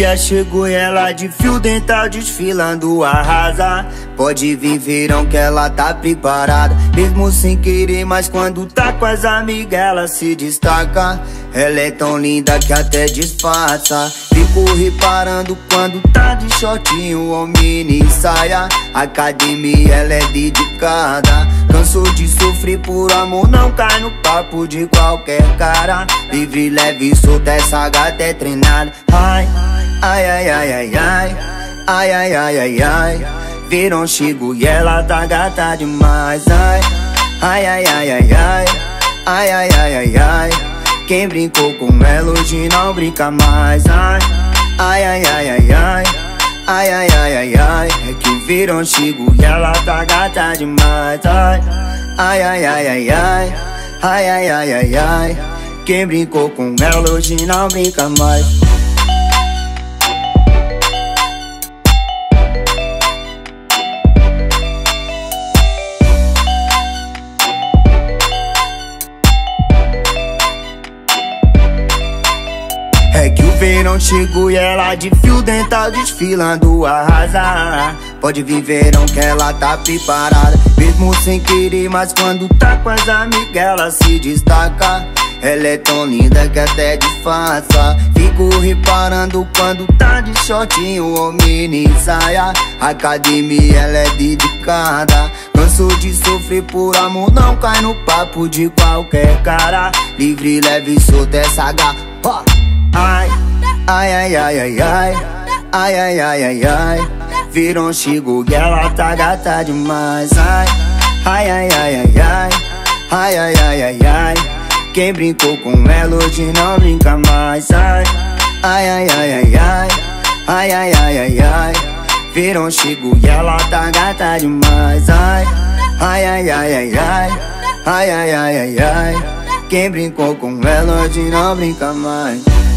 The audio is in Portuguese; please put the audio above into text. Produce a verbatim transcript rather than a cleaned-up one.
dia chegou ela de fio dental desfilando, arrasa. Pode vir verão que ela tá preparada, mesmo sem querer, mas quando tá com as amigas ela se destaca. Ela é tão linda que até disfarça. Fico reparando quando tá de shortinho ou mini saia. Academia ela é dedicada, cansou de sofrer por amor, não cai no papo de qualquer cara. Livre, leve e solta, essa gata é treinada. Ai, ai, ai, ai, ai, ai, ai, ai, ai, ai, ai. Verão chegou e ela tá gata demais. Ai, ai, ai, ai, ai, ai, ai, ai, ai, ai, ai. Quem brincou com Melodie não brinca mais. Ai, ai, ai, ai, ai, ai, ai, ai, ai, ai, ai. É que o verão chegou e ela tá gata demais. Ai, ai, ai, ai, ai, ai, ai, ai, ai, ai, ai. Quem brincou com Melodie não brinca mais. É que o verão chegou e ela de fio dental desfilando, arrasa. Pode vir verão que ela tá preparada, mesmo sem querer, mas quando tá com as amigas ela se destaca. Ela é tão linda que até disfarça. Fico reparando quando tá de shortinho ou mini saia. Academia ela é dedicada, cansou de sofrer por amor, não cai no papo de qualquer cara. Livre, leve e solta, essa gata. Ai, ai, ai, ai, ai, ai, ai, ai, ai, ai, ai. Verão chegou e ela tá gata demais. Ai, ai, ai, ai, ai, ai, ai, ai, ai, ai, ai. Quem brincou com Melodie não brinca mais. Ai, ai, ai, ai, ai, ai, ai, ai, ai, ai, ai. Verão chegou e ela tá gata demais. Ai, ai, ai, ai, ai, ai, ai, ai, ai, ai, ai. Quem brincou com Melodie não brinca mais.